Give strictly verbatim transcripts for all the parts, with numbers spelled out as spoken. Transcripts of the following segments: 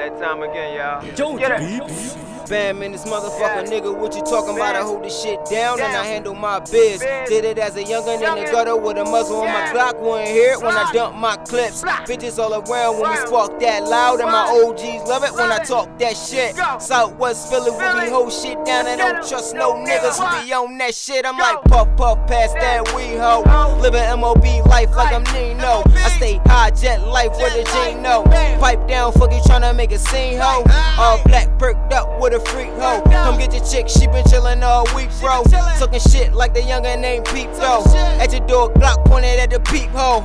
that time again, y'all. Don't get it. Bam in this motherfucker, nigga, what you talking about? I hold this shit down and I handle my biz. Did it as a youngin' in the gutter with a muzzle on my Glock. Wouldn't hear it when I dump my clips. Bitches all around when we spark that loud, and my O Gs love it when I talk that shit. Southwest Philly, where we hold shit down and don't trust no niggas who be on that shit. I'm like puff puff past that we ho. Living M O B life like I'm Nino. I stay high jet life with a Gino. Pipe down, fuck you tryna make a scene ho. All black perked up with a freak hoe. Come get your chick, she been chillin' all week, bro. Suckin' shit like the youngin' named Peep, though. At your door, Glock pointed at the peep hole.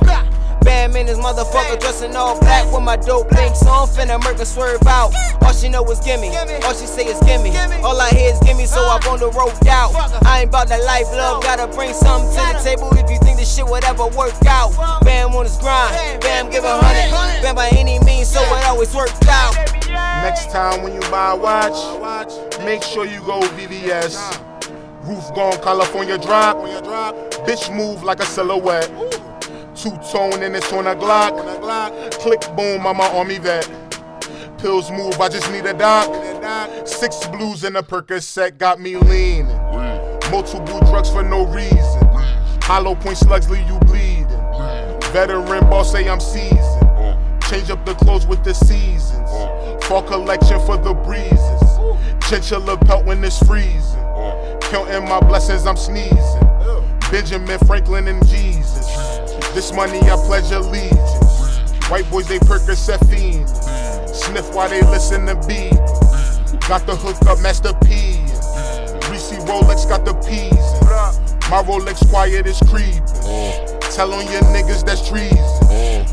Bam in this motherfucker, dressin' all black with my dope links on, finna murk and swerve out. All she know is gimme, all she say is gimme. All I hear is gimme, so I'm on the road out. I ain't bout that life, love, gotta bring something to the table if you think this shit would ever work out. Bam on his grind, bam give a hundred, bam by any means, so it always works out. Next time when you buy a watch, make sure you go V V S. Roof gone, California drop. Bitch move like a silhouette. Two-tone and it's on a Glock. Click boom, I'm an army vet. Pills move, I just need a doc. Six blues in a Percocet got me lean. Multiple drugs for no reason. Hollow point slugs leave you bleeding. Veteran boss say I'm seasoned. Change up the clothes with the seasons. Fall collection for the breezes. Chinchilla pelt when it's freezing. Counting my blessings, I'm sneezing. Benjamin Franklin and Jesus. This money I pledge allegiance. White boys they Percocet fiends. Sniff while they listen to beat. Got the hook up, Master P. Reese Rolex got the P's. My Rolex quiet is creepin'. Tell on your niggas that's treason.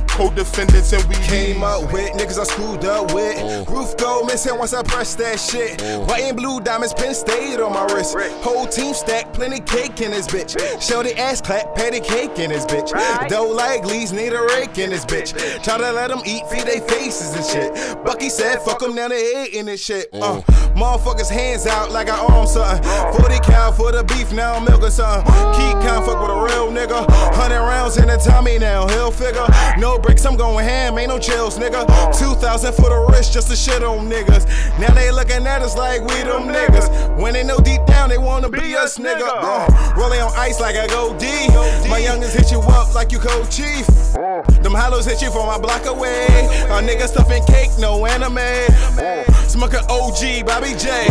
Co-defendants and we came up with niggas I screwed up with. Oh. Roof go missing once I press that shit. Oh. White and blue diamonds, Penn State on my wrist. Rick. Whole team stack, plenty cake in this bitch. Bitch. Show the ass clap, patty cake in this bitch. Right. Dough like leaves, need a rake in this bitch. Bitch. Try to let them eat, feed they faces and shit. Bucky said, fuck them, now they hating this shit. Oh. Uh, motherfuckers hands out like I own something. Oh. forty cal for the beef, now I'm milking something. Oh. Keep count, fuck with a real nigga. one hundred rounds in the Tommy now, he'll figure. No bricks, I'm going ham, ain't no chills, nigga. two thousand for the wrist just to shit on niggas. Now they looking at us like we them niggas. When they know deep down they wanna be, be us, nigga. nigga. Uh, Rolling on ice like I go D. Go D. My youngins hit you up like you go chief. Uh. Them hollows hit you from my block away. A uh, nigga stuffing cake, no anime. Uh. Smuckin' O G, Bobby J.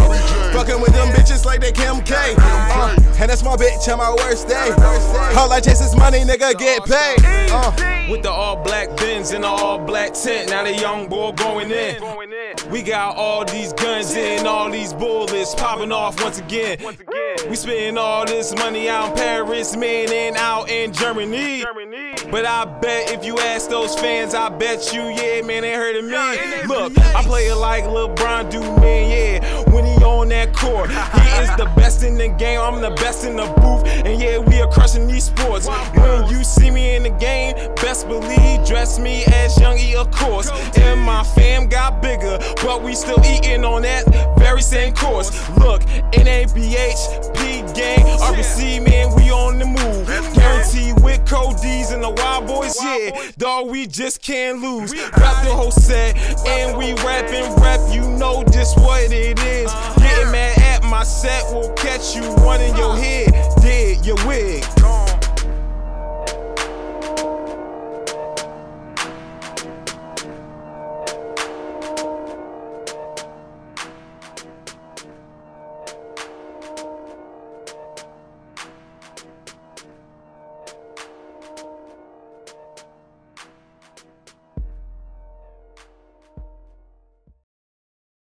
Fucking with them bitches like they Kim K. Uh. And that's my bitch on my worst day. All I chase is money, nigga, get paid. Uh. With the all black Benz and the all black tent, now the young boy going in. We got all these guns in, all these bullets popping off once again. We spending all this money out in Paris, man, and out in Germany. But I bet if you ask those fans, I bet you, yeah, man, they heard of me. Look, I play it like LeBron do, man, yeah, when he on that court. He is the best in the game, I'm the best in the booth, and yeah, we are crushing these sports. When you see me in the game, best believe, dress me as Young E, of course. And my fam got bigger, but we still eating on that very same course. Look, N A B H, P-Gang, R P C, man, we on the move. Guaranteed with Cody's and the Wild Boys, yeah, dog, we just can't lose. Rap the whole set, and we rappin' rap, you know just what it is. Getting mad at my set will catch you one in your head, dead your wig.